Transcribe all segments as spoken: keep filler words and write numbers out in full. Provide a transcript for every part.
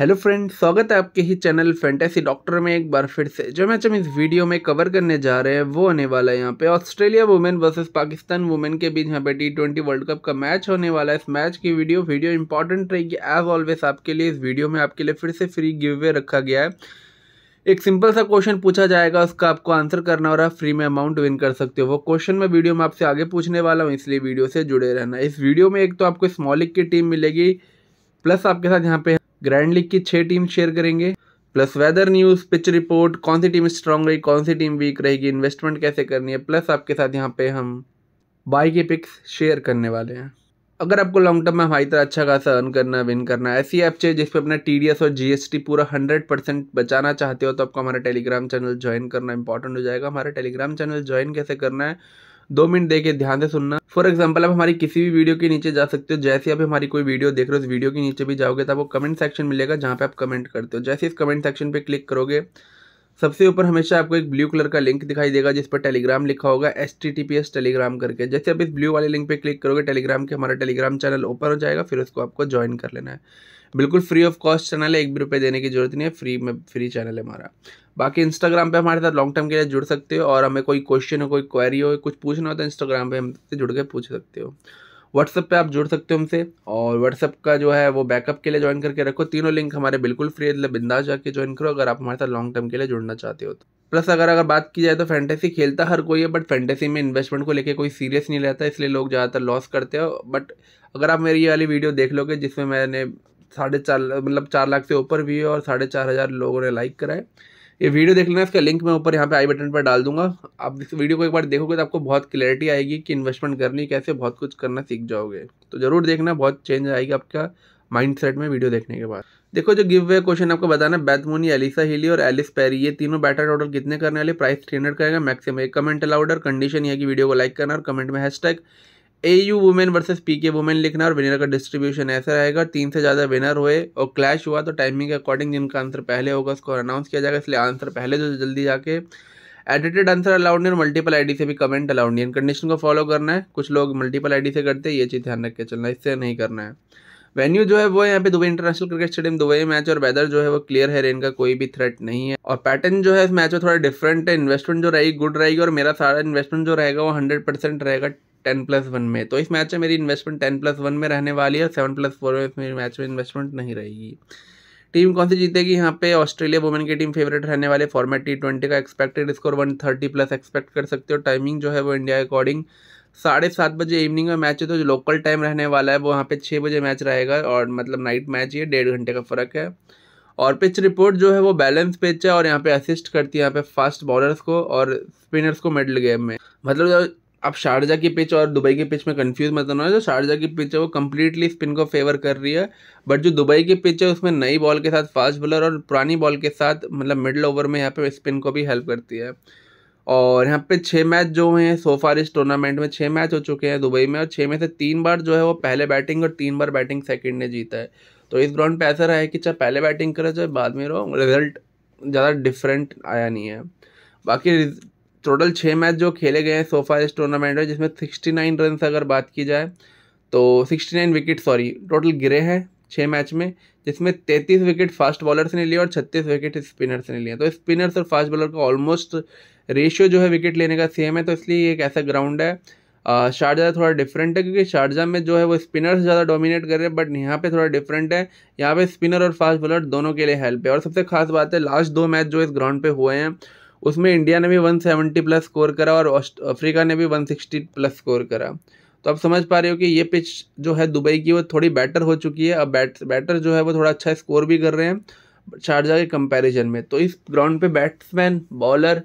Hello friend, स्वागत है आपके ही चैनल फैंटेसी डॉक्टर में एक बार फिर से। जो मैच हम इस वीडियो में कवर करने जा रहे हैं वो होने वाला है यहाँ पे Australia women versus Pakistan women के बीच यहाँ पे टी ट्वेंटी वर्ल्ड कप का मैच होने वाला है। इस मैच की वीडियो वीडियो इंपॉर्टेंट रहेगी एज ऑलवेज आपके लिए। इस वीडियो में आपके लिए फिर से फ्री गिव अवे रखा गया है। एक सिंपल सा क्वेश्चन पूछा जाएगा, उसका आपको आंसर करना हो रहा है, फ्री में अमाउंट विन कर सकते हो। वो क्वेश्चन मैं वीडियो में आपसे आगे पूछने वाला हूँ, इसलिए वीडियो से जुड़े रहना। इस वीडियो में एक तो आपको स्मॉल लीग की टीम मिलेगी, प्लस आपके साथ यहाँ पे ग्रैंड लीग की छह टीम शेयर करेंगे, plus weather news, pitch report, कौन सी टीम स्ट्रांग रही, कौन सी टीम वीक रहेगी, इन्वेस्टमेंट कैसे करनी है, प्लस आपके साथ यहाँ पे हम बाई के पिक्स शेयर करने वाले हैं। अगर आपको लॉन्ग टर्म में हमारी तरह अच्छा खासा अर्न करना, विन करना, ऐसी ऐप चाहिए जिस पर अपना टी डी एस और जी एस टी पूरा हंड्रेड परसेंट बचाना चाहते हो, तो आपको हमारा टेलीग्राम चैनल ज्वाइन करना इंपॉर्टेंट हो जाएगा। हमारा टेलीग्राम चैनल ज्वाइन कैसे करना है, दो मिनट देके ध्यान से सुनना। फॉर एग्जांपल, आप हमारी किसी भी वीडियो के नीचे जा सकते हो। जैसे आप हमारी कोई वीडियो देख रहे हो, उस वीडियो के नीचे भी जाओगे तो आपको कमेंट सेक्शन मिलेगा जहाँ पे आप कमेंट करते हो। जैसे इस कमेंट सेक्शन पे क्लिक करोगे, सबसे ऊपर हमेशा आपको एक ब्लू कलर का लिंक दिखाई देगा जिस पर टेलीग्राम लिखा होगा, H T T P S Telegram करके। जैसे आप इस ब्लू वाले लिंक पे क्लिक करोगे टेलीग्राम के, हमारा टेलीग्राम चैनल ओपन हो जाएगा। फिर उसको आपको ज्वाइन कर लेना है, बिल्कुल फ्री ऑफ कॉस्ट चैनल है, एक भी रुपये देने की जरूरत नहीं है, फ्री में फ्री चैनल है हमारा। बाकी इंस्टाग्राम पे हमारे साथ लॉन्ग टर्म के लिए जुड़ सकते हो, और हमें कोई क्वेश्चन हो, कोई क्वेरी हो, कुछ पूछना हो तो इंस्टाग्राम पे हमसे जुड़ के पूछ सकते हो। व्हाट्सएप पे आप जुड़ सकते हो हमसे, और व्हाट्सएप का जो है वो बैकअप के लिए ज्वाइन करके रखो। तीनों लिंक हमारे बिल्कुल फ्री है, बिंदास जाके ज्वाइन करो अगर आप हमारे साथ लॉन्ग टर्म के लिए जुड़ना चाहते हो। प्लस अगर अगर बात की जाए तो फैंटेसी खेलता हर कोई है, बट फैंटेसी में इन्वेस्टमेंट को लेके कोई सीरियस नहीं रहता, इसलिए लोग ज़्यादातर लॉस करते हो। बट अगर आप मेरी ये वाली वीडियो देख लोगे जिसमें मैंने साढ़े चार मतलब चार लाख से ऊपर भी है और साढ़े चार हज़ार लोगों ने लाइक कराए, ये वीडियो देख लेना। इसका लिंक मैं ऊपर यहाँ पे आई बटन पर डाल दूंगा। आप इस वीडियो को एक बार देखोगे तो आपको बहुत क्लैरिटी आएगी कि इन्वेस्टमेंट करनी कैसे, बहुत कुछ करना सीख जाओगे। तो ज़रूर देखना, बहुत चेंज आएगी आपका माइंडसेट में वीडियो देखने के बाद। देखो, जो गिव अवे क्वेश्चन आपको बताना है, बेथ मूनी, एलिसा हीली और एलिस पेरी, ये तीनों बैटर टोटल कितने करने वाले, प्राइस थ्री हंड्रेड करेगा मैक्सिमम। एक कमेंट अलाउड, और कंडीशन यह है कि वीडियो को लाइक करना और कमेंट में hashtag A U women versus P K women लिखना, और विनर का डिस्ट्रीब्यूशन ऐसा रहेगा, तीन से ज़्यादा विनर हुए और क्लैश हुआ तो टाइमिंग के अकॉर्डिंग जिनका आंसर पहले होगा उसको अनाउंस किया जाएगा। इसलिए आंसर पहले जो जल्दी जाके, एडिटेड आंसर अलाउड नहीं और मल्टीपल आईडी से भी कमेंट अलाउड नहीं। कंडीशन को फॉलो करना है, कुछ लोग मल्टीपल आईडी से करते हैं, ये चीज़ ध्यान रख के चलना, इससे नहीं करना है। वेन्यू जो है वो यहाँ पे Dubai International Cricket Stadium Dubai match, और वेदर जो है वो क्लियर है, रेन का कोई भी थ्रेट नहीं है, और पैटर्न जो है इस मैच में थोड़ा डिफरेंट है। इन्वेस्टमेंट जो रहेगी गुड रहेगी, और मेरा सारा इन्वेस्टमेंट जो रहेगा वो हंड्रेड परसेंट रहेगा टेन प्लस वन में। तो इस मैच में मेरी इन्वेस्टमेंट टेन प्लस वन में रहने वाली है, और सेवन प्लस फोर में मेरी मैच में इन्वेस्टमेंट नहीं रहेगी। टीम कौन सी जीतेगी, यहाँ पे ऑस्ट्रेलिया वुमेन की टीम फेवरेट रहने वाले। फॉर्मेट टी ट्वेंटी का expected score one thirty plus expect कर सकते हो। टाइमिंग जो है वो इंडिया के अकॉर्डिंग साढ़े सात बजे इवनिंग में मैच है, तो जो लोकल टाइम रहने वाला है वो यहाँ पे छः बजे मैच रहेगा, और मतलब नाइट मैच, ये डेढ़ घंटे का फ़र्क है। और पिच रिपोर्ट जो है वो बैलेंस पिच है, और यहाँ पे असिस्ट करती है यहाँ पे फास्ट बॉलर्स को और स्पिनर्स को मिडल गेम में। मतलब आप शारजा की पिच और दुबई की पिच में कंफ्यूज मत होना। जो शारजा की पिच है वो कम्प्लीटली स्पिन को फेवर कर रही है, बट जो दुबई की पिच है उसमें नई बॉल के साथ फास्ट बॉलर और पुरानी बॉल के साथ मतलब मिडल ओवर में यहाँ पे स्पिन को भी हेल्प करती है। और यहाँ पे छः मैच जो हुए हैं सो फार इस टूर्नामेंट में, छः मैच हो चुके हैं दुबई में, और छः में से तीन बार जो है वो पहले बैटिंग और तीन बार बैटिंग सेकंड ने जीता है। तो इस ग्राउंड पे ऐसा रहा है कि चाहे पहले बैटिंग करो चाहे बाद में रहो, रिजल्ट ज़्यादा डिफरेंट आया नहीं है। बाकी टोटल छः मैच जो खेले गए हैं सो फार इस टूर्नामेंट में, जिसमें सिक्सटी नाइन रन अगर बात की जाए तो sixty nine wicket sorry total गिरे हैं छः मैच में, जिसमें तैंतीस विकेट फास्ट बॉलर्स ने लिए और छत्तीस विकेट स्पिनर्स ने लिए। तो स्पिनर्स और फास्ट बॉलर का ऑलमोस्ट रेशियो जो है विकेट लेने का सेम है, तो इसलिए ये एक ऐसा ग्राउंड है। शारजा थोड़ा डिफरेंट है क्योंकि शारजा में जो है वो स्पिनर्स ज़्यादा डोमिनेट कर रहे हैं, बट यहाँ पे थोड़ा डिफरेंट है, यहाँ पे स्पिनर और फास्ट बॉलर दोनों के लिए हेल्प है। और सबसे खास बात है, लास्ट दो मैच जो इस ग्राउंड पे हुए हैं उसमें इंडिया ने भी वन सेवेंटी प्लस स्कोर करा और अफ्रीका ने भी वन सिक्सटी प्लस स्कोर करा। तो आप समझ पा रहे हो कि ये पिच जो है दुबई की वो थोड़ी बेटर हो चुकी है। अब बैट बैटर जो है वो थोड़ा अच्छा स्कोर भी कर रहे हैं शारजा के कंपैरिजन में। तो इस ग्राउंड पे बैट्समैन, बॉलर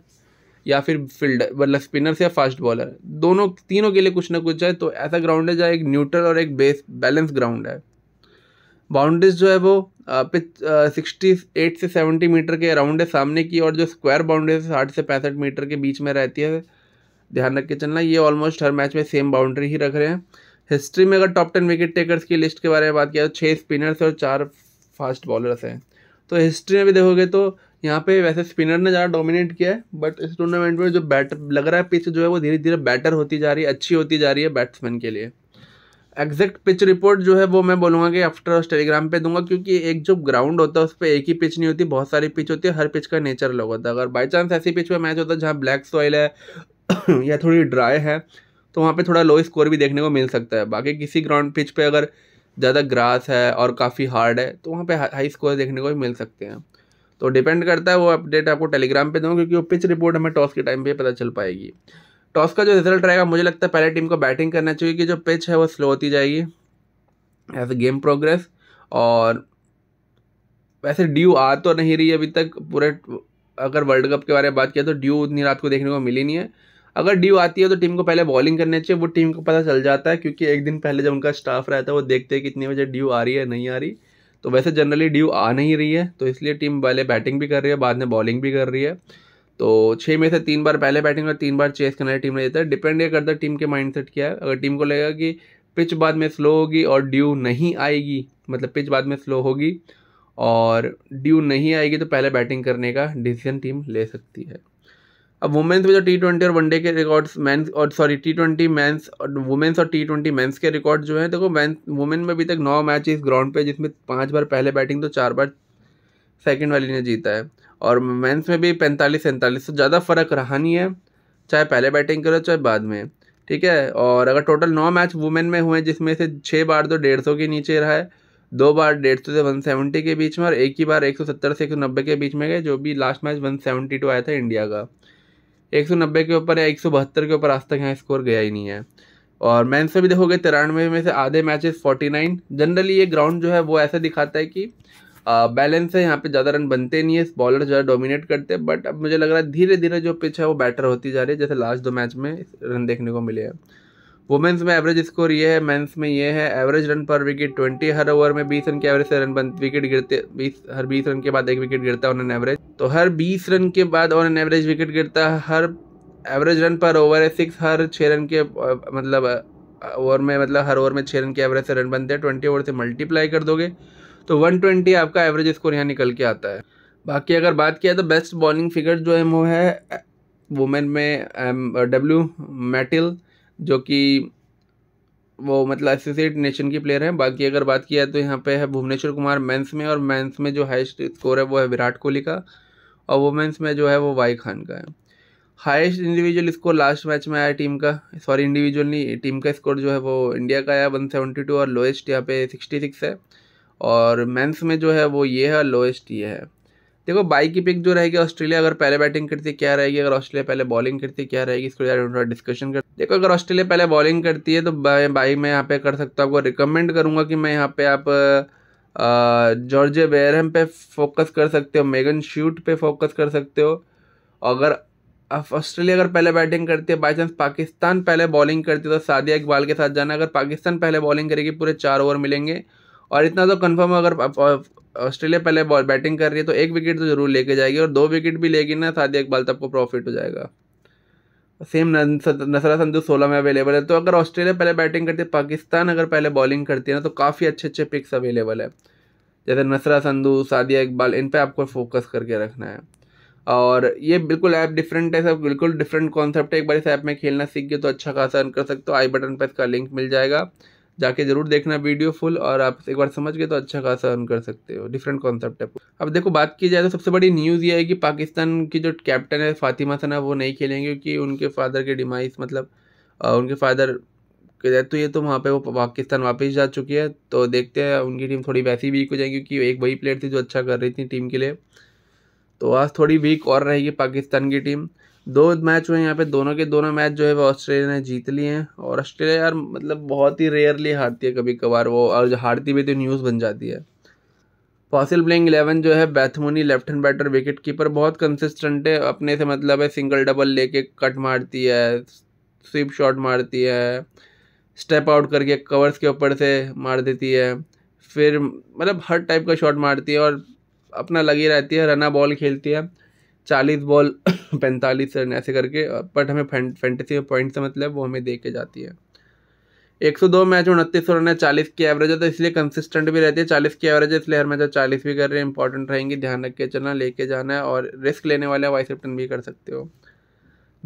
या फिर फील्डर मतलब स्पिनर्स या फास्ट बॉलर, दोनों तीनों के लिए कुछ ना कुछ है। तो ऐसा ग्राउंड है जहाँ एक न्यूट्रल और एक बेस बैलेंस ग्राउंड है। बाउंड्रीज जो है वो पिच सिक्सटी एट से सेवेंटी मीटर के अराउंड है सामने की, और जो स्क्वायर बाउंड्रीज साठ से पैंसठ मीटर के बीच में रहती है, ध्यान रख के चलना। ये ऑलमोस्ट हर मैच में सेम बाउंड्री ही रख रहे हैं। हिस्ट्री में अगर टॉप टेन विकेट टेकर्स की लिस्ट के बारे में बात किया तो छः स्पिनर्स और चार फास्ट बॉलर्स हैं। तो हिस्ट्री में भी देखोगे तो यहाँ पे वैसे स्पिनर ने ज़्यादा डोमिनेट किया है, बट इस टूर्नामेंट में जो बैटर लग रहा है पिच जो है वो धीरे धीरे बैटर होती जा रही है, अच्छी होती जा रही है बैट्समैन के लिए। एग्जैक्ट पिच रिपोर्ट जो है वो मैं बोलूँगा कि आफ्टर टेलीग्राम पे दूंगा, क्योंकि एक जो ग्राउंड होता है उस पर एक ही पिच नहीं होती, बहुत सारी पिच होती है, हर पिच का नेचर अलग होता है। अगर बाई चांस ऐसी पिच पे मैच होता है जहाँ ब्लैक सॉइल है या थोड़ी ड्राई है तो वहाँ पे थोड़ा लो स्कोर भी देखने को मिल सकता है। बाकी किसी ग्राउंड पिच पे अगर ज़्यादा ग्रास है और काफ़ी हार्ड है तो वहाँ पे हाई स्कोर देखने को भी मिल सकते हैं। तो डिपेंड करता है, वो अपडेट आपको टेलीग्राम पे दूँगा क्योंकि वो पिच रिपोर्ट हमें टॉस के टाइम पे पता चल पाएगी। टॉस का जो रिजल्ट रहेगा, मुझे लगता है पहले टीम को बैटिंग करना चाहिए कि जो पिच है वो स्लो होती जाएगी एज ए गेम प्रोग्रेस। और वैसे ड्यू आ तो नहीं रही अभी तक, पूरे अगर वर्ल्ड कप के बारे में बात किया तो ड्यू उतनी रात को देखने को मिली नहीं है। अगर ड्यू आती है तो टीम को पहले बॉलिंग करनी चाहिए, वो टीम को पता चल जाता है क्योंकि एक दिन पहले जब उनका स्टाफ रहता है वो देखते हैं कितनी बजे ड्यू आ रही है नहीं आ रही। तो वैसे जनरली ड्यू आ नहीं रही है तो इसलिए टीम पहले बैटिंग भी कर रही है, बाद में बॉलिंग भी कर रही है। तो छः में से तीन बार पहले बैटिंग और तीन बार चेस करने वाली टीम ने देता है। डिपेंड ये करता है टीम के माइंडसेट क्या है। अगर टीम को लगेगा कि पिच बाद में स्लो होगी और ड्यू नहीं आएगी, मतलब पिच बाद में स्लो होगी और ड्यू नहीं आएगी, तो पहले बैटिंग करने का डिसीजन टीम ले सकती है। अब वुमेंस में जो टी ट्वेंटी और वनडे के रिकॉर्ड्स मेंस और सॉरी टी ट्वेंटी मेंस और वुमेंस और टी ट्वेंटी मेंस के रिकॉर्ड जो है, देखो मैन वुमेन में अभी तक नौ मैच इस ग्राउंड पे, जिसमें पांच बार पहले बैटिंग तो चार बार सेकंड वाली ने जीता है। और मेंस में भी पैंतालीस सैंतालीस, तो ज़्यादा फ़र्क रहा नहीं है, चाहे पहले बैटिंग करो चाहे बाद में, ठीक है। और अगर टोटल नौ मैच वुमेन में हुए जिसमें से छः बार तो डेढ़ सौ के नीचे रहा है, दो बार डेढ़ सौ से वन सेवेंटी के बीच में और एक ही बार एक सौ सत्तर से एक सौ नब्बे के बीच में गए, जो भी last match one seventy two आया था इंडिया का। एक सौ नब्बे के ऊपर या एक सौ बहत्तर के ऊपर आज तक यहाँ स्कोर गया ही नहीं है। और मैन से भी देखोगे तिरानवे में से आधे मैचेस फोर्टी नाइन। जनरली ये ग्राउंड जो है वो ऐसा दिखाता है कि बैलेंस है, यहाँ पे ज़्यादा रन बनते नहीं है, बॉलर ज़्यादा डोमिनेट करते हैं। बट अब मुझे लग रहा है धीरे धीरे जो पिच है वो बेटर होती जा रही है, जैसे लास्ट दो मैच में रन देखने को मिले हैं। वुमेंस में एवरेज स्कोर ये है, मेंस में ये है। एवरेज रन पर विकेट ट्वेंटी, हर ओवर में बीस रन के एवरेज से रन बन विकेट गिरते बीस हर बीस रन के बाद एक विकेट गिरता है ऑन एन एवरेज, तो हर बीस रन के बाद ऑन एन एवरेज विकेट गिरता है। हर एवरेज रन पर ओवर है सिक्स, हर छः रन के मतलब ओवर में मतलब हर ओवर में छः रन के एवरेज से रन बनते हैं। ट्वेंटी ओवर से मल्टीप्लाई कर दोगे तो वन ट्वेंटी आपका एवरेज स्कोर यहाँ निकल के आता है। बाकी अगर बात किया तो बेस्ट बॉलिंग फिगर जो है वो है वुमेन में डब्ल्यू मैटिल, जो कि वो मतलब एसोसिएट नेशन की प्लेयर हैं। बाकी अगर बात किया तो यहाँ पे है भुवनेश्वर कुमार मेंस में, और मेंस में जो हाईएस्ट स्कोर है वो है विराट कोहली का, और वुमेंस में जो है वो वाई खान का है। Highest individual score last match में आया टीम का, सॉरी इंडिविजुअल नहीं टीम का स्कोर जो है वो इंडिया का आया वन सेवेंटी टू, और लोएस्ट यहाँ पे सिक्सटी सिक्स है। और मेंस में जो है वो ये है, लोएस्ट ये है। देखो बाई की पिक जो रहेगी, ऑस्ट्रेलिया अगर पहले बैटिंग करती क्या रहेगी, अगर ऑस्ट्रेलिया पहले बॉलिंग करती क्या रहेगी, इसको यार थोड़ा डिस्कशन कर। देखो अगर ऑस्ट्रेलिया पहले बॉलिंग करती है तो बाई बाई मैं यहाँ पे कर सकता हूँ, आपको रिकमेंड करूँगा कि मैं यहाँ पे आप जॉर्जे बेयरहम पे फोकस कर सकते हो, मेगन शूट पे फोकस कर सकते हो। अगर ऑस्ट्रेलिया अगर पहले बैटिंग करती है, बाई चांस पाकिस्तान पहले बॉलिंग करती है तो सादिया इकबाल के साथ जाना। अगर पाकिस्तान पहले बॉलिंग करेगी पूरे चार ओवर मिलेंगे, और इतना तो कन्फर्म अगर ऑस्ट्रेलिया पहले बॉल बैटिंग कर रही है तो एक विकेट तो जरूर लेके जाएगी, और दो विकेट भी लेगी ना सादिया इकबाल तब को प्रॉफिट हो जाएगा। सेम नसरा संधू सोलह में अवेलेबल है। तो अगर ऑस्ट्रेलिया पहले बैटिंग करती है, पाकिस्तान अगर पहले बॉलिंग करती है ना, तो काफ़ी अच्छे अच्छे पिक्स अवेलेबल है, जैसे नसरा संधू, सादिया इकबाल, इन पर आपको फोकस करके रखना है। और ये बिल्कुल ऐप डिफरेंट है, सब बिल्कुल डिफरेंट कॉन्सेप्ट है। एक बार इस ऐप में खेलना सीख गए तो अच्छा खासा अर्न कर सकते हो। आई बटन पर इसका लिंक मिल जाएगा, जाके जरूर देखना वीडियो फुल, और आप एक बार समझ गए तो अच्छा खासा अर्न कर सकते हो। डिफरेंट कॉन्सेप्ट है। अब देखो बात की जाए तो सबसे बड़ी न्यूज़ ये है कि पाकिस्तान की जो कैप्टन है फातिमा सना वो नहीं खेलेंगे, क्योंकि उनके फादर के डिमाइस मतलब उनके फादर के डेथ हुई है, तो वहाँ पे वो पाकिस्तान वापस जा चुकी है। तो देखते हैं उनकी टीम थोड़ी वैसी वीक हो जाएगी, क्योंकि एक वही प्लेयर थी जो अच्छा कर रही थी टीम के लिए, तो आज थोड़ी वीक और रहेगी पाकिस्तान की टीम। दो मैच हुए यहाँ पे, दोनों के दोनों मैच जो है वो ऑस्ट्रेलिया ने जीत लिए हैं। और ऑस्ट्रेलिया यार मतलब बहुत ही रेयरली हारती है, कभी कभार वो, और जो हारती भी तो न्यूज़ बन जाती है। पॉसिबल प्लेइंग इलेवन जो है Beth Mooney left hand batter wicket keeper, बहुत कंसिस्टेंट है, अपने से मतलब है, सिंगल डबल लेके कट मारती है, स्वीप शॉट मारती है, स्टेप आउट करके कवर्स के ऊपर से मार देती है, फिर मतलब हर टाइप का शॉट मारती है और अपना लगी रहती है। रना बॉल खेलती है, चालीस बॉल पैंतालीस रन ऐसे करके, बट हमें फैंटेसी पॉइंट से मतलब वो हमें दे के जाती है। एक सौ दो मैच उनतीस रन है, चालीस की एवरेज है, तो इसलिए कंसिस्टेंट भी रहती है। चालीस की एवरेज है इसलिए हर मैच चालीस भी कर रहे हैं। इंपॉर्टेंट रहेंगी, ध्यान रख के चलना, लेके जाना है, और रिस्क लेने वाले वाइस कैप्टन भी कर सकते हो।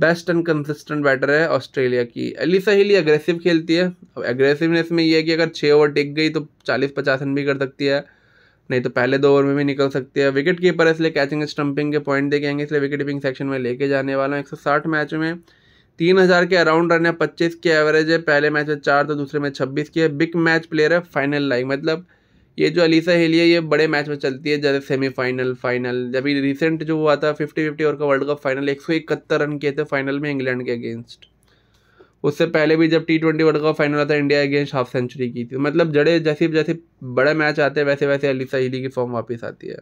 बेस्ट एंड कंसिस्टेंट बैटर है ऑस्ट्रेलिया की। एलिसा हीली अग्रेसिव खेलती है। अब एग्रेसिवनेस में ये है कि अगर छः ओवर टिक गई तो चालीस पचास रन भी कर सकती है, नहीं तो पहले दो ओवर में भी निकल सकती है। विकेट कीपर है इसलिए कैचिंग स्टंपिंग के पॉइंट देके आएंगे, इसलिए विकेट कीपिंग सेक्शन में लेके जाने वाला हूँ। एक सौ साठ मैच में तीन हज़ार के अराउंड रन है, पच्चीस की एवरेज है, पहले मैच में चार तो दूसरे में छब्बीस की है। बिग मैच प्लेयर है, फाइनल लाइक, मतलब ये जो एलिसा हीली है ये बड़े मैच में चलती है, जैसे सेमीफाइनल फाइनल। जब रिसेंट जो हुआ था फिफ्टी फिफ्टी ओवर का वर्ल्ड कप फाइनल, एक सौ इकहत्तर रन किए थे फाइनल में इंग्लैंड के अगेंस्ट। उससे पहले भी जब T twenty world cup final आता है इंडिया अगेंस्ट हाफ सेंचुरी की थी। मतलब जड़े जैसे जैसे बड़े मैच आते हैं वैसे वैसे एलिसा हीली की फॉर्म वापस आती है।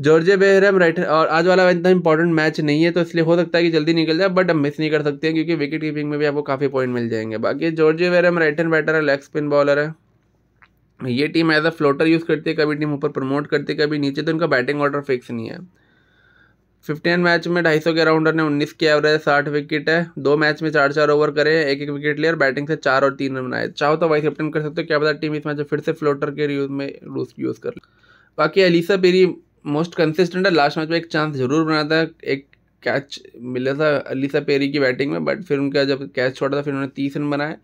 जॉर्जिया बेहरम राइट, और आज वाला इतना इंपॉर्टेंट मैच नहीं है तो इसलिए हो सकता है कि जल्दी निकल जाए, बट हम मिस नहीं कर सकते हैं क्योंकि विकेट कीपिंग में भी आपको काफ़ी पॉइंट मिल जाएंगे। बाकी Georgia Wareham right hand batter है, लेग स्पिन बॉलर है। ये team as a floater use करती है, कभी टीम ऊपर प्रमोट करती है कभी नीचे, तो इनका बैटिंग ऑर्डर फिक्स नहीं है। फिफ्टीन मैच में ढाई सौ के अराउंडर ने उन्नीस की एवरेज, साठ विकेट है, दो मैच में चार चार ओवर करें, एक एक विकेट लिए और बैटिंग से चार और तीन रन बनाए। चाहो तो वाइस कैप्टन कर सकते हो, क्या पता टीम इस मैच में फिर से फ्लोटर के यूज में रूस यूज़ कर। बाकी एलिसा पेरी मोस्ट कंसिस्टेंट है, लास्ट मैच में एक चांस जरूर बनाता है, एक कैच मिला था एलिसा पेरी की बैटिंग में, बट फिर उनका जब कैच छोड़ा था फिर उन्होंने तीस रन बनाए।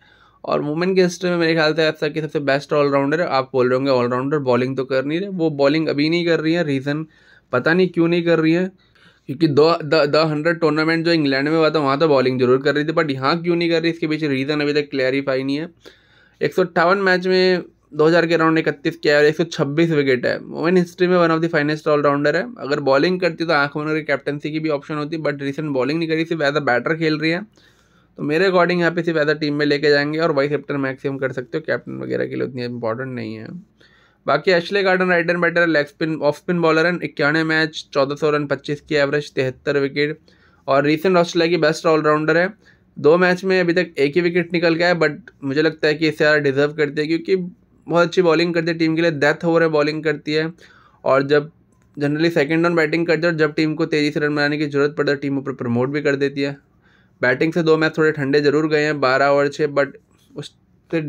और वुमेन की हिस्ट्री में मेरे ख्याल से ऐसा कि सबसे बेस्ट ऑलराउंडर, आप बोल रहे होंगे ऑलराउंडर बॉलिंग तो कर नहीं रहे, वो बॉलिंग अभी नहीं कर रही है, रीज़न पता नहीं क्यों नहीं कर रही है, क्योंकि दो द हंड्रेड टूर्नामेंट जो इंग्लैंड में हुआ था वहाँ तो बॉलिंग जरूर कर रही थी, बट यहाँ क्यों नहीं कर रही इसके पीछे रीज़न अभी तक क्लैरिफाई नहीं है। एक सौ अट्ठावन मैच में दो हज़ार के अराउंड इकतीस के एवरेज, एक सौ छब्बीस विकेट है। वुमेन हिस्ट्री में one of the finest allrounder है। अगर बॉलिंग करती तो आँख बनकर कैप्टनसी की भी ऑप्शन होती, बट रिसेंट बॉलिंग नहीं करी, सिर्फ एज अ बैटर खेल रही है। तो मेरे अकॉर्डिंग यहाँ पे सिर्फ एज अ टीम में लेके जाएंगे और वाइस कैप्टन मैक्सिमम कर सकते हो, कैप्टन वगैरह के लिए उतनी इंपॉर्टेंट नहीं है। बाकी Ashleigh Gardner right hand batter, leg spin off spin bowler है। इक्यानवे मैच चौदह सौ रन, पच्चीस की एवरेज, तिहत्तर विकेट, और रीसेंट ऑस्ट्रेलिया की बेस्ट ऑलराउंडर है। दो मैच में अभी तक एक ही विकेट निकल गया है, बट मुझे लगता है कि इसे ज़्यादा डिजर्व करती है क्योंकि बहुत अच्छी बॉलिंग करती है, टीम के लिए डेथ ओवर में बॉलिंग करती है, और जब जनरली सेकेंड रन बैटिंग करती है और जब टीम को तेज़ी से रन बनाने की जरूरत पड़ती है टीम ऊपर प्रमोट भी कर देती है। बैटिंग से दो मैच थोड़े ठंडे जरूर गए हैं, बारह ओवर छः, बट उससे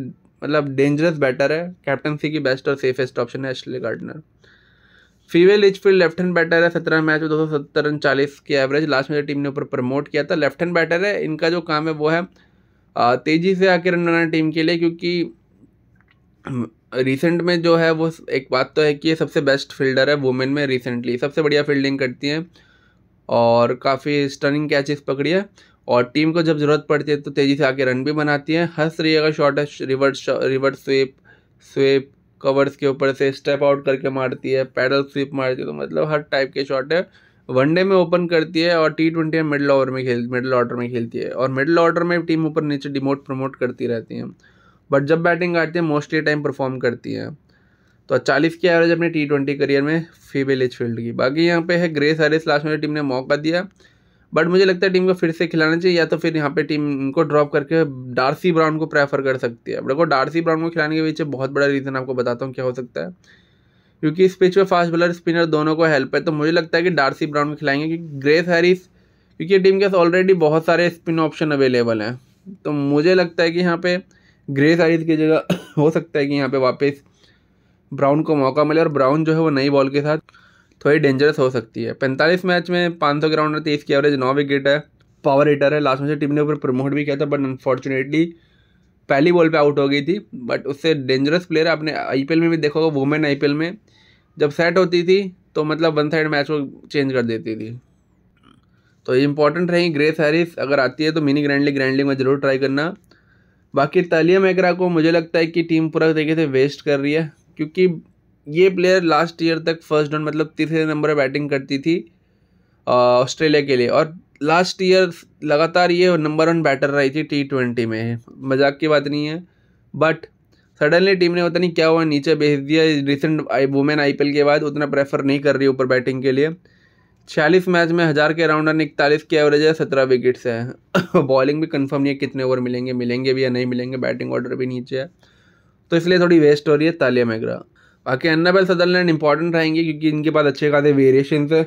मतलब डेंजरस बैटर है, कैप्टनसी की बेस्ट और सेफेस्ट ऑप्शन है Ashleigh Gardner. Phoebe Litchfield left hand batter है, सत्रह मैच में दो सौ सत्तर रन, चालीस की एवरेज, लास्ट में टीम ने ऊपर प्रमोट किया था। लेफ्ट हैंड बैटर है, इनका जो काम है वो है तेज़ी से आके रन बनाना टीम के लिए, क्योंकि रिसेंट में जो है वो एक बात तो है कि ये सबसे बेस्ट फील्डर है वुमेन में, रिसेंटली सबसे बढ़िया फील्डिंग करती हैं और काफ़ी स्टनिंग कैचेस पकड़ी है, और टीम को जब ज़रूरत पड़ती है तो तेज़ी से आके रन भी बनाती है। हंस रही अगर शॉट है, reverse reverse sweep sweep covers के ऊपर से स्टेप आउट करके मारती है, पैडल स्वीप मारती है, तो मतलब हर टाइप के शॉट है। वनडे में ओपन करती है और टी ट्वेंटी में मिडिल ओवर में खेल मिडिल ऑर्डर में खेलती है, और मिडिल ऑर्डर में टीम ऊपर नीचे डिमोट प्रमोट करती रहती है, बट जब बैटिंग आती है मोस्टली टाइम परफॉर्म करती है। तो चालीस की एवरेज अपने टी ट्वेंटी करियर में फीबी लिचफील्ड की। बाकी यहाँ पे है ग्रेस हैरिस, लास्ट में टीम ने मौका दिया बट मुझे लगता है टीम को फिर से खिलाना चाहिए, या तो फिर यहाँ पे टीम इनको ड्रॉप करके डार्सी ब्राउन को प्रेफर कर सकती है। देखो डार्सी ब्राउन को खिलाने के पीछे बहुत बड़ा रीज़न आपको बताता हूँ क्या हो सकता है, क्योंकि इस पिच पे फास्ट बॉलर स्पिनर दोनों को हेल्प है, तो मुझे लगता है कि डार्सी ब्राउन को खिलाएंगे, क्योंकि ग्रेस हैरिस क्योंकि टीम के ऑलरेडी बहुत सारे स्पिन ऑप्शन अवेलेबल हैं, तो मुझे लगता है कि यहाँ पर ग्रेस हैरिस की जगह हो सकता है कि यहाँ पर वापस ब्राउन को मौका मिले, और ब्राउन जो है वो नई बॉल के साथ थोड़ी डेंजरस हो सकती है। पैंतालीस मैच में पाँच सौ ग्राउंड है, तेईस की एवरेज, नौ विकेट है, पावर हिटर है, लास्ट में टीम ने ऊपर प्रमोट भी किया था बट अनफॉर्चुनेटली पहली बॉल पे आउट हो गई थी, बट उससे डेंजरस प्लेयर। आपने आईपीएल में भी देखा होगा, वुमेन आईपीएल में जब सेट होती थी तो मतलब वन साइड मैच को चेंज कर देती थी। तो इंपॉर्टेंट रहेगी ग्रेस हैरिस, अगर आती है तो मिनी ग्रैंडली ग्रैंडलिंग में ज़रूर ट्राई करना। बाकी तालिया मेकरा को मुझे लगता है कि टीम पूरा तरीके से वेस्ट कर रही है, क्योंकि ये प्लेयर लास्ट ईयर तक फर्स्ट डाउन मतलब तीसरे नंबर पर बैटिंग करती थी ऑस्ट्रेलिया के लिए, और लास्ट ईयर लगातार ये नंबर वन बैटर रही थी टी ट्वेंटी में, मजाक की बात नहीं है। बट सडनली टीम ने पता नहीं क्या हुआ नीचे भेज दिया, रिसेंट वुमेन आईपीएल के बाद उतना प्रेफर नहीं कर रही ऊपर बैटिंग के लिए। छियालीस मैच में हज़ार के अराउंड रन, इकतालीस की एवरेज है, सत्रह विकेट्स है, बॉलिंग भी कन्फर्म नहीं है कितने ओवर मिलेंगे मिलेंगे भी या नहीं मिलेंगे, बैटिंग ऑर्डर भी नीचे है, तो इसलिए थोड़ी वेस्ट हो रही है तालिया मेकरा। बाकी अन्नाबेल सदरलैंड इंपॉर्टेंट रहेंगे क्योंकि इनके पास अच्छे खासे वेरिएशन है,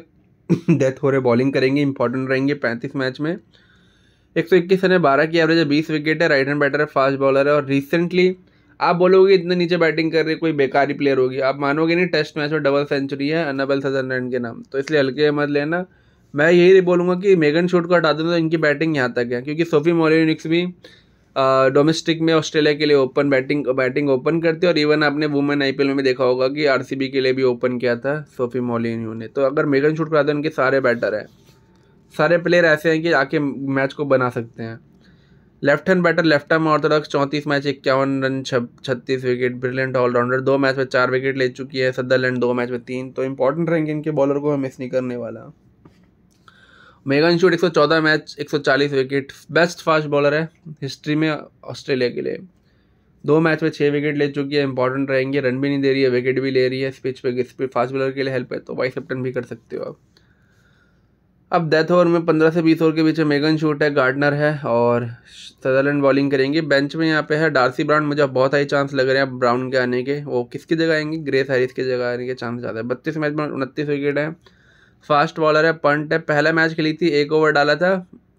डेथ हो रहे बॉलिंग करेंगे, इंपॉर्टेंट रहेंगे। पैंतीस मैच में एक सौ इक्कीस रन है, बारह की एवरेज है, बीस विकेट है, राइट हैंड बैटर है, फास्ट बॉलर है, और रिसेंटली आप बोलोगे इतने नीचे बैटिंग कर रही कोई बेकारी प्लेयर होगी, आप मानोगे नहीं, टेस्ट मैच में डबल सेंचुरी है अन्नाबेल सदरलैंड के नाम, तो इसलिए हल्के मत लेना। मैं यही बोलूँगा कि मेगन शूट को हटा दें तो इनकी बैटिंग यहाँ तक है, क्योंकि सोफी मोलिन्यूक्स भी डोमेस्टिक में ऑस्ट्रेलिया के लिए ओपन बैटिंग बैटिंग ओपन करती है, और इवन आपने वुमेन आईपीएल में भी देखा होगा कि आरसीबी के लिए भी ओपन किया था सोफी मोलिन्यू ने। तो अगर मेगन शूट करा दें, उनके सारे बैटर हैं, सारे प्लेयर ऐसे हैं कि आके मैच को बना सकते हैं। Left hand batter left arm orthodox, चौंतीस मैच इक्यावन रन छत्तीस विकेट, ब्रिलियंट ऑलराउंडर, दो मैच में चार विकेट ले चुकी है, सदरलैंड दो मैच में तीन, तो इंपॉर्टेंट रहेंगे इनके बॉलर को मैं मिस नहीं करने वाला। मेगन शूट एक सौ चौदह मैच एक सौ चालीस विकेट, बेस्ट फास्ट बॉलर है हिस्ट्री में ऑस्ट्रेलिया के लिए, दो मैच में छः विकेट ले चुकी है, इंपॉर्टेंट रहेंगे, रन भी नहीं दे रही है, विकेट भी ले रही है, पिच पे फास्ट बॉलर के लिए हेल्प है, तो वाइस कैप्टन भी कर सकते हो आप। अब डेथ ओवर में पंद्रह से बीस ओवर के बीच मेगन शूट है, गार्डनर है और सदरलैंड बॉलिंग करेंगे। बेंच में यहाँ पे है डार्सी ब्राउन, मुझे बहुत हाई चांस लग रहे हैं ब्राउन के आने के, वो किसकी जगह आएंगे, ग्रेस हैरिस की जगह आने के चांस ज़्यादा है। बत्तीस मैच में उनतीस विकेट है, फास्ट बॉलर है, पंट है, पहला मैच खेली थी, एक ओवर डाला था,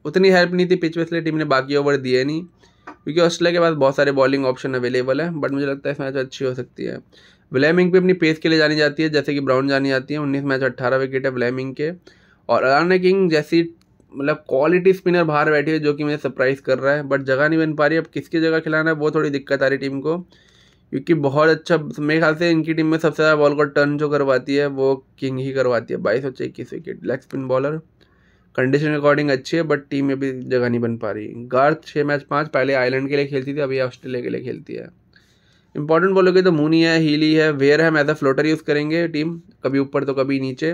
उतनी हेल्प नहीं थी पिच पे इसलिए टीम ने बाकी ओवर दिए नहीं, क्योंकि ऑस्ट्रेलिया के पास बहुत सारे बॉलिंग ऑप्शन अवेलेबल है, बट मुझे लगता है इस मैच अच्छी हो सकती है। विलेमिंग भी अपनी पेस के लिए जानी जाती है, जैसे कि ब्राउन जानी जाती है, उन्नीस मैच अट्ठारह विकेट है विलेमिंग के, और अलाना किंग जैसी मतलब क्वालिटी स्पिनर बाहर बैठी है, जो कि मुझे सरप्राइज़ कर रहा है, बट जगह नहीं बन पा रही। अब किसकी जगह खिलाना है वो थोड़ी दिक्कत आ रही टीम को, क्योंकि बहुत अच्छा मेरे ख्याल से इनकी टीम में सबसे ज़्यादा बॉल को टर्न जो करवाती है वो किंग ही करवाती है, बाईस और इक्कीस wicket. Leg spin bowler, condition according अच्छी है बट टीम में भी जगह नहीं बन पा रही। गार्थ छः मैच पाँच, पहले आयरलैंड के लिए खेलती थी, अभी ऑस्ट्रेलिया के लिए खेलती है। इंपॉर्टेंट बॉलोगे तो मूनी है, हीली है, वेयर है, एज अ फ्लोटर यूज़ करेंगे टीम, कभी ऊपर तो कभी नीचे।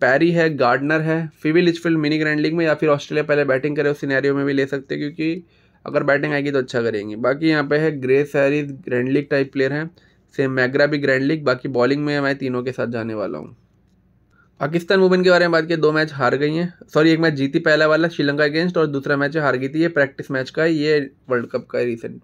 पैरी है, गार्डनर है, Phoebe Litchfield mini grand league में या फिर ऑस्ट्रेलिया पहले बैटिंग करे उस सिनेरियो में भी ले सकते हैं, क्योंकि अगर बैटिंग आएगी तो अच्छा करेंगे। बाकी यहाँ पे है Grace Harris, grand league type player हैं, सेम मैग्रा भी ग्रैंड लीग। बाकी बॉलिंग में मैं तीनों के साथ जाने वाला हूँ। पाकिस्तान वुमेन के बारे में बात किया, दो मैच हार गई हैं, सॉरी एक मैच जीती, पहला वाला श्रीलंका अगेंस्ट और दूसरा मैच हार गई थी, ये प्रैक्टिस मैच का है, ये वर्ल्ड कप का है रिसेंट।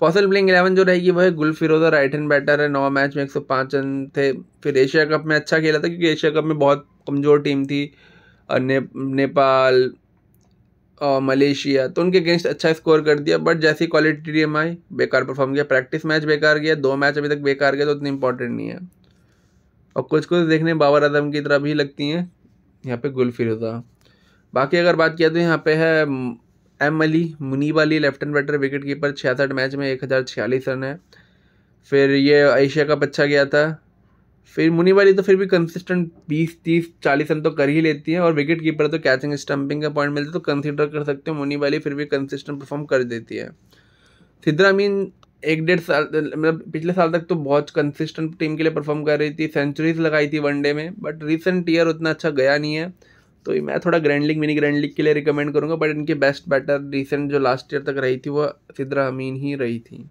पॉसिबल प्लेइंग इलेवन जो रहेगी वह गुल फिरोजा, राइट हैंड बैटर है, नौ मैच में एक सौ पाँच रन थे। फिर एशिया कप में अच्छा खेला था, क्योंकि एशिया कप में बहुत कमज़ोर टीम थी, ने, नेपाल और मलेशिया, तो उनके अगेंस्ट अच्छा स्कोर कर दिया, बट जैसी क्वालिटी टीम आई बेकार परफॉर्म किया। प्रैक्टिस मैच बेकार गया, दो मैच अभी तक बेकार गया, तो उतनी इंपॉर्टेंट नहीं है। और कुछ कुछ देखने बाबर आजम की तरह भी लगती हैं यहाँ पर गुल फिरोजा। बाकी अगर बात किया तो यहाँ पर है M Ali, Muneeba Ali, left hand batter, wicket keeper, छियासठ मैच में एक हज़ार छियालीस रन है। फिर ये एशिया कप अच्छा गया था, फिर मुनीबा अली तो फिर भी कंसिस्टेंट बीस तीस चालीस रन तो कर ही लेती है, और विकेट कीपर तो कैचिंग स्टंपिंग का पॉइंट मिलता है, तो कंसिडर कर सकते हो मुनीबा अली, फिर भी कंसिस्टेंट परफॉर्म कर देती है। सिद्रा अमीन एक डेढ़ साल मतलब पिछले साल तक तो बहुत कंसिस्टेंट टीम के लिए परफॉर्म कर रही थी, सेंचुरीज लगाई थी वनडे में, बट रिसेंट ईयर उतना अच्छा गया नहीं है, तो मैं थोड़ा grand league mini grand league के लिए रिकमेंड करूंगा, बट इनके बेस्ट बैटर रिसेंट जो लास्ट ईयर तक रही थी वो सिद्रा अमीन ही रही थी।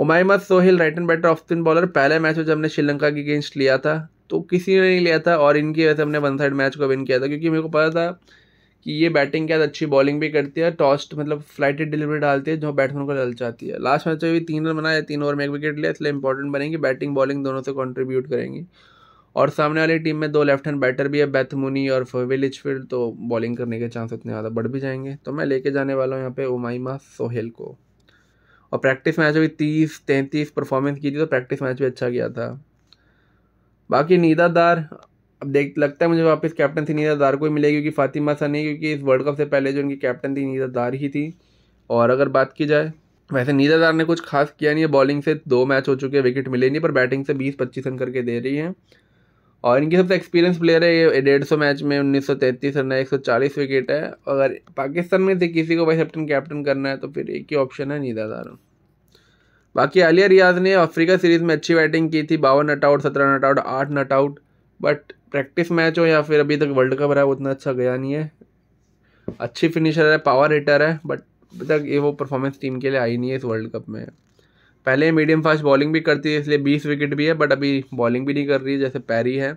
Omaima Sohail, right hand batter, off spin bowler, पहले मैच में जब हमने श्रीलंका के अगेंस्ट लिया था तो किसी ने नहीं लिया था, और इनकी वजह से हमने वन साइड मैच को विन किया था, क्योंकि मेरे को पता था कि ये बैटिंग के साथ अच्छी बॉलिंग भी करती है, टॉस्ट मतलब फ्लाइटेड डिलीवरी डालती है जो बैट्समैन को ललचाती है। लास्ट मैच में भी तीन रन बनाया, तीन ओवर में एक विकेट लिया, इसलिए इंपॉर्टेंट बनेंगे, बैटिंग बॉलिंग दोनों से कॉन्ट्रीब्यूट करेंगी। और सामने वाली टीम में दो लेफ्ट हैंड बैटर भी है, बेथ मूनी और फोबी लिचफील्ड, तो बॉलिंग करने के चांस उतने ज़्यादा बढ़ भी जाएंगे, तो मैं लेके जाने वाला हूँ यहाँ पे उमाइमा सोहेल को। और प्रैक्टिस मैच भी तीस तैंतीस परफॉर्मेंस की थी, तो प्रैक्टिस मैच भी अच्छा गया था। बाकी नीदा दार, अब देख लगता है मुझे वापस कैप्टनसी नीदा दार को ही मिलेगी, क्योंकि फातिमा सना, क्योंकि इस वर्ल्ड कप से पहले जो उनकी कैप्टन थी नीदा दार ही थी। और अगर बात की जाए वैसे नीदा दार ने कुछ खास किया नहीं है, बॉलिंग से दो मैच हो चुके हैं, विकेट मिले नहीं, पर बैटिंग से बीस पच्चीस रन करके दे रही है, और इनकी सबसे एक्सपीरियंस प्लेयर है, ये डेढ़ सौ मैच में उन्नीस सौ तैंतीस रन है, एक सौ चालीस विकेट है। अगर पाकिस्तान में से किसी को वाइस कैप्टन कैप्टन करना है तो फिर एक ही ऑप्शन है नीदा दार। बाकी आलिया रियाज ने अफ्रीका सीरीज़ में अच्छी बैटिंग की थी, बावन नट आउट, सत्रह नट आउट, आठ not out, but practice match हो या फिर अभी तक वर्ल्ड कप रहा है उतना अच्छा गया नहीं है। अच्छी फिनिशर है, पावर हिटर है, बट अभी तक ये वो परफॉर्मेंस टीम के लिए आई नहीं है इस वर्ल्ड कप में। पहले मीडियम फास्ट बॉलिंग भी करती है, इसलिए बीस विकेट भी है, बट अभी बॉलिंग भी नहीं कर रही है जैसे पैरी है।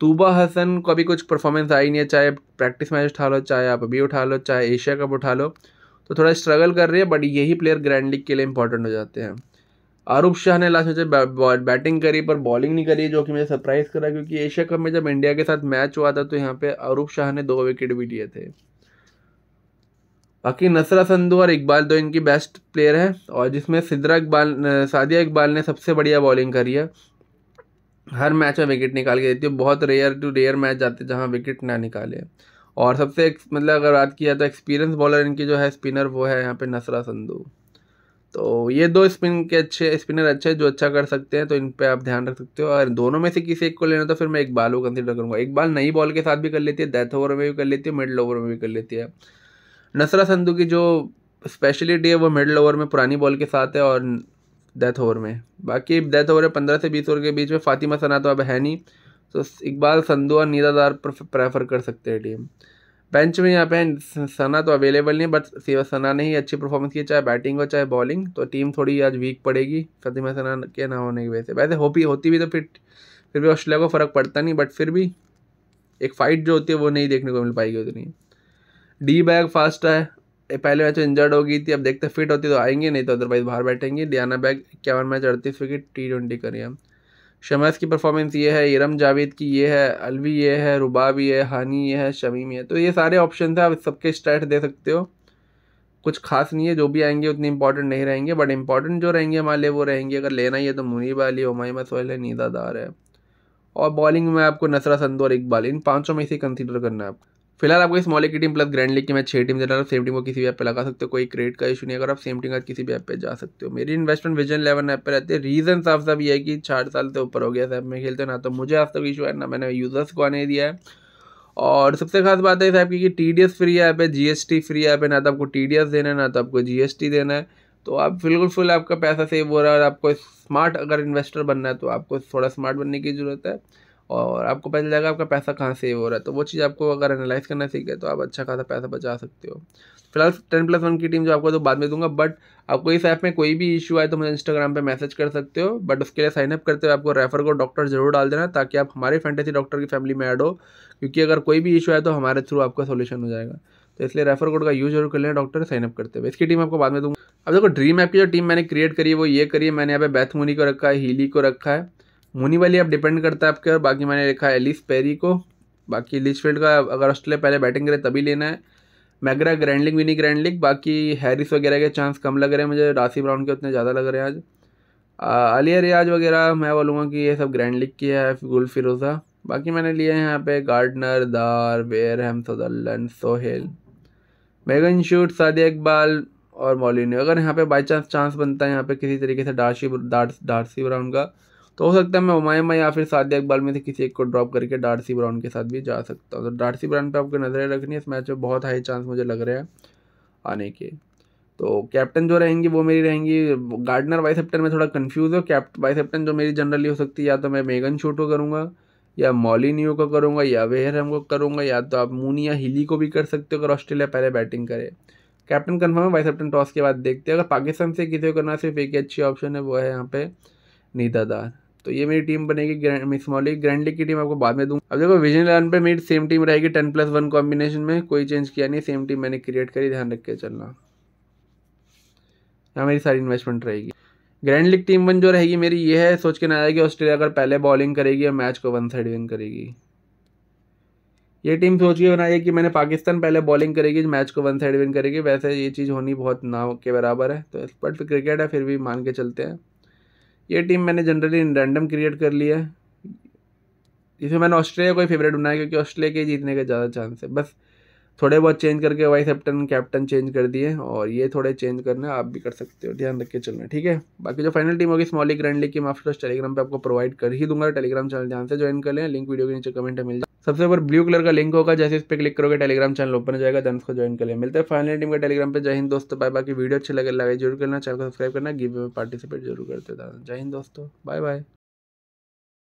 तूबा हसन को अभी कुछ परफॉर्मेंस आई नहीं है, चाहे प्रैक्टिस मैच उठा लो, चाहे आप अभी उठा लो, चाहे एशिया कप उठा लो, तो थोड़ा स्ट्रगल कर रही है, बट यही प्लेयर ग्रैंड लीग के लिए इंपॉर्टेंट हो जाते हैं। आरूफ शाह ने लास्ट में बैटिंग करी पर बॉलिंग नहीं करी, जो कि मुझे सरप्राइज़ करा, क्योंकि एशिया कप में जब इंडिया के साथ मैच हुआ था तो यहाँ पर आरूफ शाह ने दो विकेट भी लिए थे। बाकी नसरा संधू और इकबाल दो इनकी बेस्ट प्लेयर हैं, और जिसमें सिद्रा इकबाल सादिया इकबाल ने सबसे बढ़िया बॉलिंग करी है, हर मैच में विकेट निकाल के देती है। बहुत रेयर टू रेयर मैच जाते जहाँ विकेट ना निकाले। और सबसे मतलब अगर बात किया तो एक्सपीरियंस बॉलर इनकी जो है स्पिनर वो है यहाँ पे नसरा संधू। तो ये दो स्पिन के अच्छे स्पिनर अच्छे हैं जो अच्छा कर सकते हैं, तो इन पे आप ध्यान रख सकते हो। और दोनों में से किसी एक को लेना तो फिर मैं इकबाल को कंसिडर करूँगा। इकबाल नई बॉल के साथ भी कर लेती है, डेथ ओवर में भी कर लेती है, मिडिल ओवर में भी कर लेती है। नसरा संधू की जो स्पेशलिटी है वो मिडिल ओवर में पुरानी बॉल के साथ है और डेथ ओवर में। बाकी डेथ ओवर है पंद्रह से बीस ओवर के बीच में। फातिमा सना तो अब है नहीं, तो इकबाल, संधू और नीदा दार प्रेफर कर सकते हैं टीम। बेंच में यहाँ पे सना तो अवेलेबल नहीं, बट सना ने ही अच्छी परफॉर्मेंस की, चाहे बैटिंग हो चाहे बॉलिंग। तो टीम थोड़ी आज वीक पड़ेगी फातिमा सना के ना होने की वजह से। वैसे होपी होती भी तो फिर फिर भी ऑस्ट्रेलिया को फ़र्क पड़ता नहीं, बट फिर भी एक फ़ाइट जो होती है वो नहीं देखने को मिल पाएगी उतनी। डी बैग फास्ट है, पहले मैच इंजर्ड हो गई थी, अब देखते फिट होती तो आएंगे, नहीं तो अदरवाइज़ बाहर बैठेंगे। डियाना बैग इक्यावन मैच अड़तीस विकेट टी ट्वेंटी करिए। शमस की परफॉर्मेंस ये है, इरम जावेद की ये है, अलवी ये है, रुबा भी है, हानी ये है, शमीम ये है। तो ये सारे ऑप्शन है, आप सबके स्टार्ट दे सकते हो। कुछ खास नहीं है, जो भी आएंगे उतने इंपॉर्टेंट नहीं रहेंगे, बट इंपॉर्टेंट जो रहेंगे हमारे लिए वो रहेंगे। अगर लेना ही है तो मुनीबा अली, ओमाइमा सोहेल है, नीदा दार है। और बॉलिंग में आपको नसरा संधू और इकबाल, इन पाँचों में से कंसिडर करना है आपको। फिलहाल आपको इस मॉलिक की टीम प्लस ग्रैंड लीग की मैं छह टीम दे रहा हूँ। सेम टीम को किसी भी ऐप पे लगा सकते हो, कोई क्रेडिट का इशू नहीं। अगर आप सेम टीम का किसी भी ऐप पे जा सकते हो। मेरी इन्वेस्टमेंट विजन इलेवन ऐप पे रहते हैं। रीजन साफ साफ ये है कि चार साल से ऊपर हो गया ऐप में खेलते हो, ना तो मुझे आज तक इशू है, ना मैंने यूजर्स को आने दिया है। और सबसे खास बात है इस ऐप की कि T D S free app है, G S T free app है। ना तो आपको टी डी एस देना है, ना तो आपको जी एस टी देना है। तो आप बिल्कुल फुल आपका पैसा सेव हो रहा है। और आपको स्मार्ट अगर इन्वेस्टर बनना है तो आपको थोड़ा स्मार्ट बनने की ज़रूरत है, और आपको पता चलेगा आपका पैसा कहाँ सेव हो रहा है। तो वो चीज़ आपको अगर एनालाइज करना सीख गए तो आप अच्छा खासा पैसा बचा सकते हो। फिलहाल टेन प्लस वन की टीम जो आपको तो बाद में दूंगा, बट आपको इस ऐप में कोई भी इशू आए तो मुझे इंस्टाग्राम पे मैसेज कर सकते हो। बट उसके लिए साइनअप करते हुए आपको रेफर को डॉक्टर जरूर डाल देना, ताकि आप हमारे फैंटेसी डॉक्टर की फैमिली में ऐड हो, क्योंकि अगर कोई भी इशू आए तो हमारे थ्रू आपका सोल्यूशन हो जाएगा। तो इसलिए रेफर कोड का यूज जरूर कर लेना डॉक्टर साइनअप करते हुए। इसकी टीम आपको बाद में दूंगा। अब देखो ड्रीम ऐप की जो टीम मैंने क्रिएट करी है वो ये करी है। मैंने यहाँ पे बेथ मूनी को रखा है, हीली को रखा है, मुनी वाली अब डिपेंड करता है आपके, और बाकी मैंने लिखा है एलिस पेरी को। बाकी लिचफील्ड का अगर ऑस्ट्रेलिया पहले बैटिंग करे तभी लेना है। मैगरा ग्रैंड लीग, विनी ग्रैंड लीग। बाकी हैरिस वगैरह के चांस कम लग रहे हैं मुझे, डार्सी ब्राउन के उतने ज़्यादा लग रहे हैं आज। आलिया रियाज वगैरह मैं बोलूँगा कि ये सब ग्रैंड लीग की है, गुल फिरोजा। बाकी मैंने लिए हैं यहाँ पे Gardner, Dar, Wareham, Sutherland, Sohail, Megan Schutt, Sadia Iqbal और मोलिन्यू। अगर यहाँ पे बाई चांस चांस बनता है यहाँ पे किसी तरीके से डार्सी डार्सी ब्राउन का, तो हो सकता है मैं उमायमा या फिर सादिया इकबाल में से किसी एक को ड्रॉप करके डार्सी ब्राउन के साथ भी जा सकता हूँ। तो डार्सी ब्राउन पे आपको नज़रें रखनी है, इस मैच में बहुत हाई चांस मुझे लग रहा है आने के। तो कैप्टन जो रहेंगी वो मेरी रहेंगी। गार्डनर वाइस कैप्टन में थोड़ा कन्फ्यूज़ हो। कैप्ट वाइस कैप्टन जो मेरी जनरली हो सकती है, या तो मैं मेगन शूट को करूँगा, या मोलिन्यू को करूँगा, या वेहरम को करूँगा, या तो आप मूनी या हिली को भी कर सकते हो अगर ऑस्ट्रेलिया पहले बैटिंग करे। कैप्टन कन्फर्म है, वाइस कैप्टन टॉस के बाद देखते हैं। अगर पाकिस्तान से किसी को करना सिर्फ एक ही अच्छी ऑप्शन है, वो है यहाँ पे नीदा दार। तो ये मेरी टीम बनेगी स्मॉल लीग। ग्रैंड लीग की टीम आपको बाद में दूंगा। अब देखो विजन इलेवन पे मेरी सेम टीम रहेगी, टेन प्लस वन कॉम्बिनेशन में कोई चेंज किया नहीं, सेम टीम मैंने क्रिएट करी, ध्यान रख के चलना। यहाँ मेरी सारी इन्वेस्टमेंट रहेगी। ग्रैंड लीग टीम वन जो रहेगी मेरी ये है, सोच के ना आएगी ऑस्ट्रेलिया अगर पहले बॉलिंग करेगी और मैच को वन साइड विन करेगी। ये टीम सोच के बनाई है कि मैंने पाकिस्तान पहले बॉलिंग करेगी, मैच को वन साइड विन करेगी। वैसे ये चीज़ होनी बहुत ना के बराबर है, तो बट क्रिकेट है फिर भी मान के चलते हैं। ये टीम मैंने जनरली रैंडम क्रिएट कर ली है। इसमें मैंने ऑस्ट्रेलिया को ही फेवरेट बनाया, क्योंकि ऑस्ट्रेलिया के जीतने के ज़्यादा चांस है। बस थोड़े बहुत चेंज करके वाइस कैप्टन कैप्टन चेंज कर दिए, और ये थोड़े चेंज करना आप भी कर सकते हो, ध्यान रख के चलना, ठीक है। बाकी जो फाइनल टीम होगी स्मॉल लीग ग्रैंड लीग की मैं आपको टेलीग्राम पे आपको प्रोवाइड कर ही दूंगा। टेलीग्राम चैनल ध्यान से ज्वाइन कर लें, लिंक वीडियो के नीचे कमेंट में मिल जाए। सबसे ऊपर ब्लू कलर का लिंक होगा, जैसे इस पर क्लिक करोगे टेलीग्राम चैनल ओपन हो जाएगा, ध्यान से ज्वाइन कर लें। मिलते हैं फाइनल टीम के टेलीग्राम पर। जय हिंद दोस्तों, बाय। बाकी वीडियो अच्छे लगे लाइक जरूर करना, चैनल को सब्सक्राइब करना, गिव वे में पार्टिसिपेट जरूर करते हो। जय हिंद दोस्तों, बाय बाय।